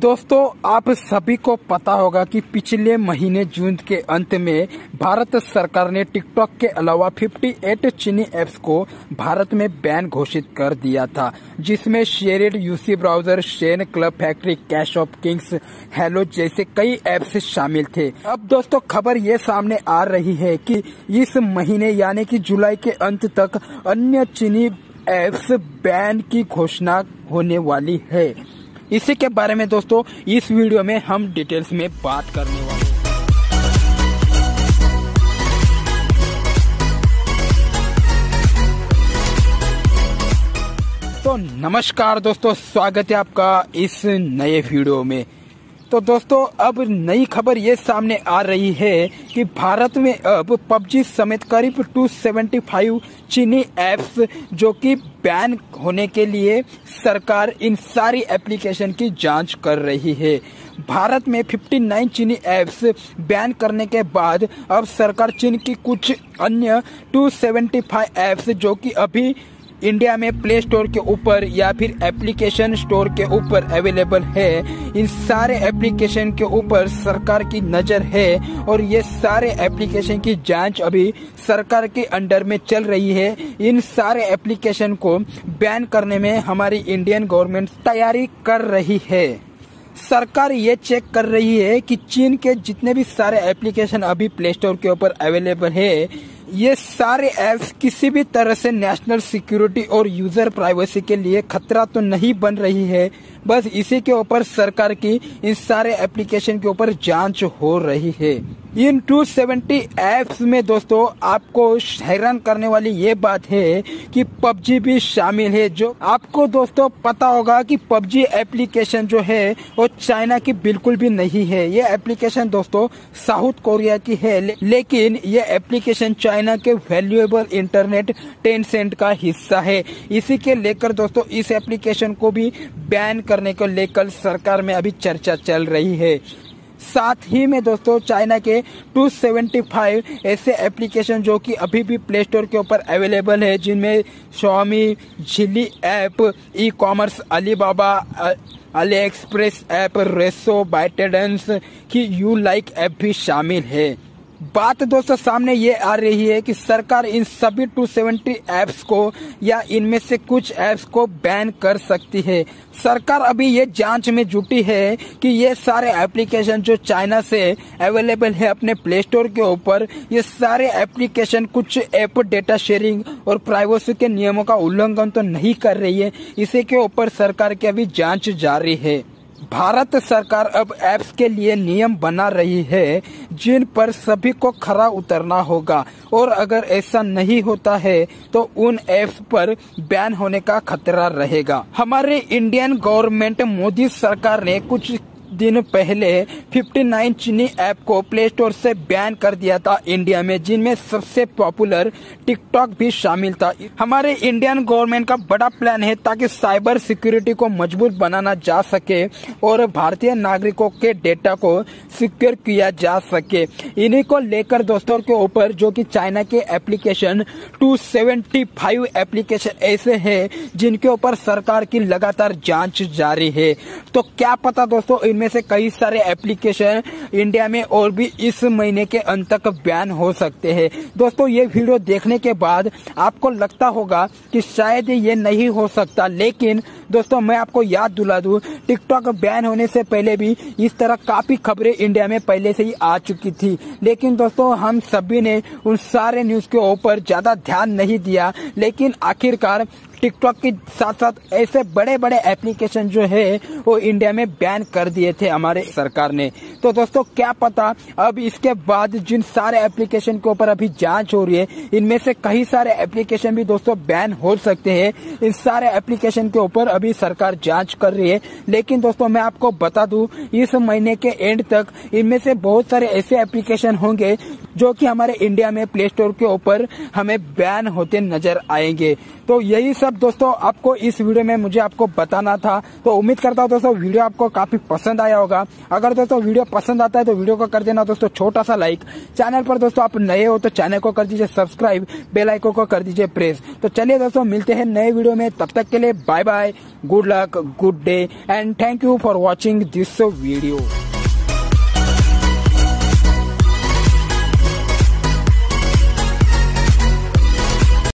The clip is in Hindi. दोस्तों आप सभी को पता होगा कि पिछले महीने जून के अंत में भारत सरकार ने टिकटॉक के अलावा 58 चीनी ऐप्स को भारत में बैन घोषित कर दिया था, जिसमें SHAREit, UC browser, Shein, Club Factory, Clash of Kings, Helo जैसे कई ऐप्स शामिल थे। अब दोस्तों खबर ये सामने आ रही है कि इस महीने यानी कि जुलाई के अंत तक अन्य चीनी ऐप्स बैन की घोषणा होने वाली है। इसी के बारे में दोस्तों इस वीडियो में हम डिटेल्स में बात करने वाले हैं। तो नमस्कार दोस्तों, स्वागत है आपका इस नए वीडियो में। तो दोस्तों अब नई खबर ये सामने आ रही है कि भारत में अब पबजी समेत करीब 275 चीनी ऐप्स जो कि बैन होने के लिए सरकार इन सारी एप्लीकेशन की जांच कर रही है। भारत में 59 चीनी ऐप्स बैन करने के बाद अब सरकार चीन की कुछ अन्य 275 ऐप्स जो कि अभी इंडिया में प्ले स्टोर के ऊपर या फिर एप्लीकेशन स्टोर के ऊपर अवेलेबल है, इन सारे एप्लीकेशन के ऊपर सरकार की नज़र है और ये सारे एप्लीकेशन की जांच अभी सरकार के अंडर में चल रही है। इन सारे एप्लीकेशन को बैन करने में हमारी इंडियन गवर्नमेंट तैयारी कर रही है। सरकार ये चेक कर रही है कि चीन के जितने भी सारे एप्लीकेशन अभी प्ले स्टोर के ऊपर अवेलेबल है, ये सारे ऐप्स किसी भी तरह से नेशनल सिक्योरिटी और यूजर प्राइवेसी के लिए खतरा तो नहीं बन रही है। बस इसी के ऊपर सरकार की इन सारे एप्लीकेशन के ऊपर जांच हो रही है। इन 270 ऐप्स में दोस्तों आपको हैरान करने वाली ये बात है कि पबजी भी शामिल है। जो आपको दोस्तों पता होगा कि पबजी एप्लीकेशन जो है वो चाइना की बिल्कुल भी नहीं है। ये एप्लीकेशन दोस्तों साउथ कोरिया की है, लेकिन ये एप्लीकेशन चाइना के वैल्यूएबल इंटरनेट टेंसेंट का हिस्सा है। इसी के लेकर दोस्तों इस एप्लीकेशन को भी बैन करने को लेकर सरकार में अभी चर्चा चल रही है। साथ ही में दोस्तों चाइना के 275 ऐसे एप्लीकेशन जो कि अभी भी प्ले स्टोर के ऊपर अवेलेबल है, जिनमें Xiaomi, Zili app, e commerce, Alibaba, AliExpress app, Resso, ByteDance की यू लाइक ऐप भी शामिल है। बात दोस्तों सामने ये आ रही है कि सरकार इन सभी 270 ऐप्स को या इनमें से कुछ ऐप्स को बैन कर सकती है। सरकार अभी ये जांच में जुटी है कि ये सारे एप्लीकेशन जो चाइना से अवेलेबल है अपने प्ले स्टोर के ऊपर, ये सारे एप्लीकेशन कुछ ऐप डेटा शेयरिंग और प्राइवेसी के नियमों का उल्लंघन तो नहीं कर रही है। इसी के ऊपर सरकार की अभी जाँच जारी है। भारत सरकार अब ऐप्स के लिए नियम बना रही है जिन पर सभी को खरा उतरना होगा, और अगर ऐसा नहीं होता है तो उन ऐप्स पर बैन होने का खतरा रहेगा। हमारे इंडियन गवर्नमेंट मोदी सरकार ने कुछ दिन पहले 59 चीनी ऐप को प्ले स्टोर से बैन कर दिया था इंडिया में, जिनमें सबसे पॉपुलर टिकटॉक भी शामिल था। हमारे इंडियन गवर्नमेंट का बड़ा प्लान है ताकि साइबर सिक्योरिटी को मजबूत बनाना जा सके और भारतीय नागरिकों के डेटा को सिक्योर किया जा सके। इन्हीं को लेकर दोस्तों के ऊपर जो कि चाइना के एप्लीकेशन 275 एप्लीकेशन ऐसे है जिनके ऊपर सरकार की लगातार जाँच जारी है। तो क्या पता दोस्तों में से कई सारे एप्लीकेशन इंडिया में और भी इस महीने के अंत तक बैन हो सकते हैं। दोस्तों ये वीडियो देखने के बाद आपको लगता होगा कि शायद ये नहीं हो सकता, लेकिन दोस्तों मैं आपको याद दिला दूं, टिकटॉक बैन होने से पहले भी इस तरह काफी खबरें इंडिया में पहले से ही आ चुकी थी, लेकिन दोस्तों हम सभी ने उन सारे न्यूज के ऊपर ज्यादा ध्यान नहीं दिया। लेकिन आखिरकार टिकटॉक के साथ साथ ऐसे बड़े बड़े एप्लीकेशन जो है वो इंडिया में बैन कर दिए थे हमारे सरकार ने। तो दोस्तों क्या पता अब इसके बाद जिन सारे एप्लीकेशन के ऊपर अभी जांच हो रही है, इनमें से कई सारे एप्लीकेशन भी दोस्तों बैन हो सकते हैं। इन सारे एप्लीकेशन के ऊपर अभी सरकार जांच कर रही है, लेकिन दोस्तों मैं आपको बता दूं इस महीने के एंड तक इनमें से बहुत सारे ऐसे एप्लीकेशन होंगे जो कि हमारे इंडिया में प्ले स्टोर के ऊपर हमें बैन होते नजर आएंगे। तो यही सब दोस्तों आपको इस वीडियो में मुझे आपको बताना था। तो उम्मीद करता हूँ दोस्तों वीडियो आपको काफी पसंद आया होगा। अगर दोस्तों वीडियो पसंद आता है तो वीडियो को कर देना दोस्तों छोटा सा लाइक। चैनल पर दोस्तों आप नए हो तो चैनल को कर दीजिए सब्सक्राइब, बेल आइकन को कर दीजिए प्रेस। तो चलिए दोस्तों मिलते हैं नए वीडियो में, तब तक के लिए bye bye. Good luck, good day, and thank you for watching this video.